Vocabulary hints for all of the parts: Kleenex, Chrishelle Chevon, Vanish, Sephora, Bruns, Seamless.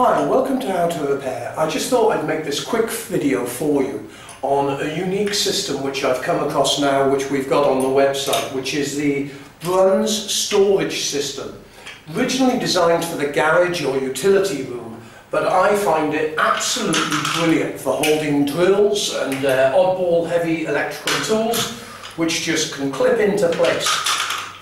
Hi, welcome to How to Repair. I just thought I'd make this quick video for you on a unique system which I've come across now, which we've got on the website, which is the Bruns storage system. Originally designed for the garage or utility room, but I find it absolutely brilliant for holding drills and oddball heavy electrical tools, which just can clip into place.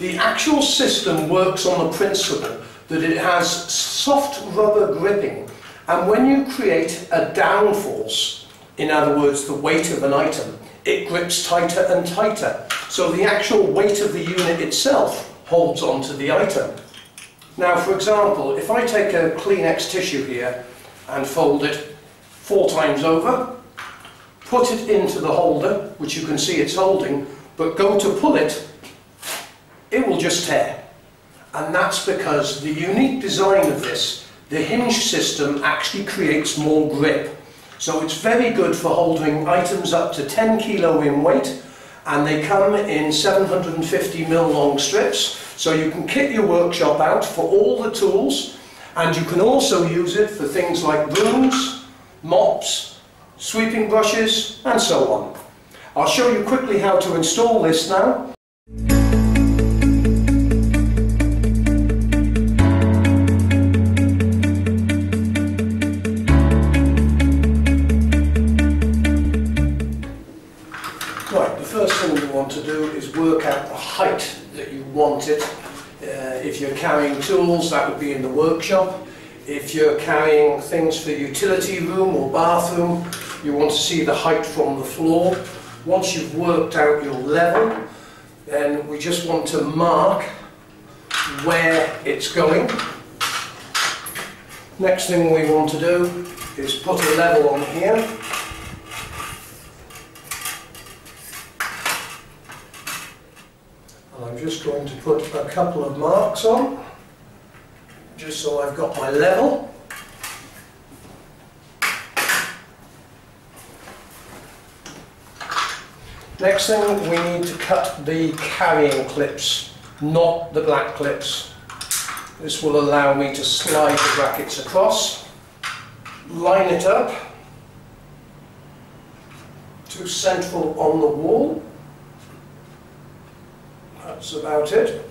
The actual system works on the principle that it has soft rubber gripping, and when you create a downforce, in other words the weight of an item, it grips tighter and tighter, so the actual weight of the unit itself holds onto the item. Now, for example, if I take a Kleenex tissue here and fold it 4 times over, put it into the holder, which you can see it's holding, but go to pull it, it will just tear. And that's because the unique design of this, the hinge system, actually creates more grip. So it's very good for holding items up to 10 kilo in weight, and they come in 750 mil long strips, so you can kit your workshop out for all the tools, and you can also use it for things like brooms, mops, sweeping brushes, and so on. I'll show you quickly how to install this now. Right, the first thing you want to do is work out the height that you want it. If you're carrying tools, that would be in the workshop. If you're carrying things for the utility room or bathroom, you want to see the height from the floor. Once you've worked out your level, then we just want to mark where it's going. Next thing we want to do is put a level on here. I'm just going to put a couple of marks on, just so I've got my level. Next thing, we need to cut the carrying clips, not the black clips. This will allow me to slide the brackets across, line it up to central on the wall. That's about it,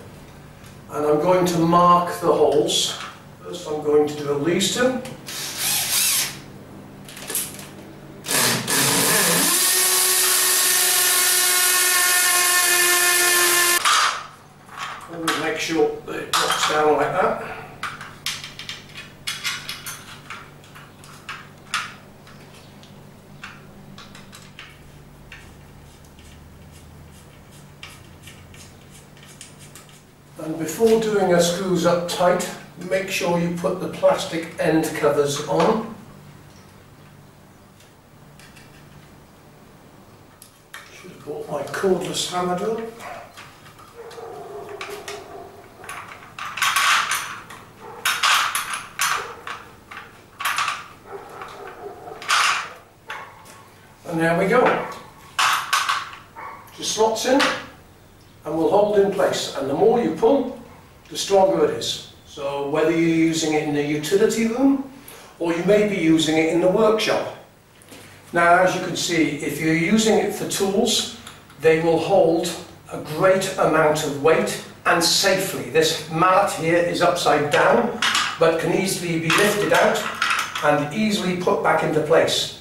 and I'm going to mark the holes. First I'm going to drill these two. And make sure that it drops down like that. And before doing our screws up tight, make sure you put the plastic end covers on. Should have bought my cordless hammer drill. And there we go. Just slots in and will hold in place, and the more you pull, the stronger it is. So whether you're using it in the utility room, or you may be using it in the workshop. Now, as you can see, if you're using it for tools, they will hold a great amount of weight, and safely. This mallet here is upside down, but can easily be lifted out and easily put back into place.